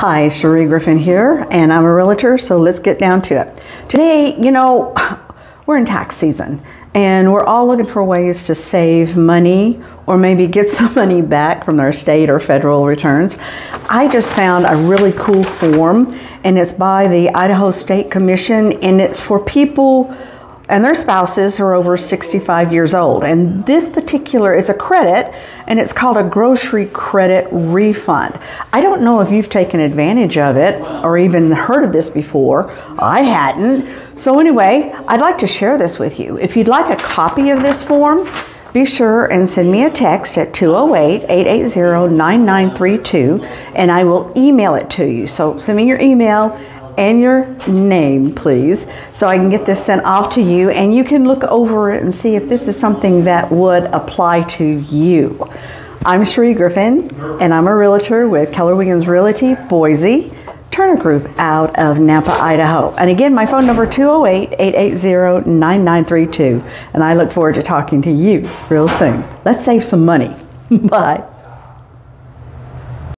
Hi, Sheri Griffin here, and I'm a realtor, so let's get down to it. Today, you know, we're in tax season, and we're all looking for ways to save money or maybe get some money back from their state or federal returns. I just found a really cool form, and it's by the Idaho State Commission, and it's for people and their spouses who are over 65 years old. And this particular is a credit, and it's called a grocery credit refund. I don't know if you've taken advantage of it or even heard of this before. I hadn't. So anyway, I'd like to share this with you. If you'd like a copy of this form, be sure and send me a text at 208-880-9932, and I will email it to you. So send me your email and your name, please, so I can get this sent off to you, and you can look over it and see if this is something that would apply to you. I'm Sheri Griffin, and I'm a realtor with Keller Williams Realty, Boise Turner Group out of Nampa, Idaho. And again, my phone number 208-880-9932, and I look forward to talking to you real soon. Let's save some money. Bye.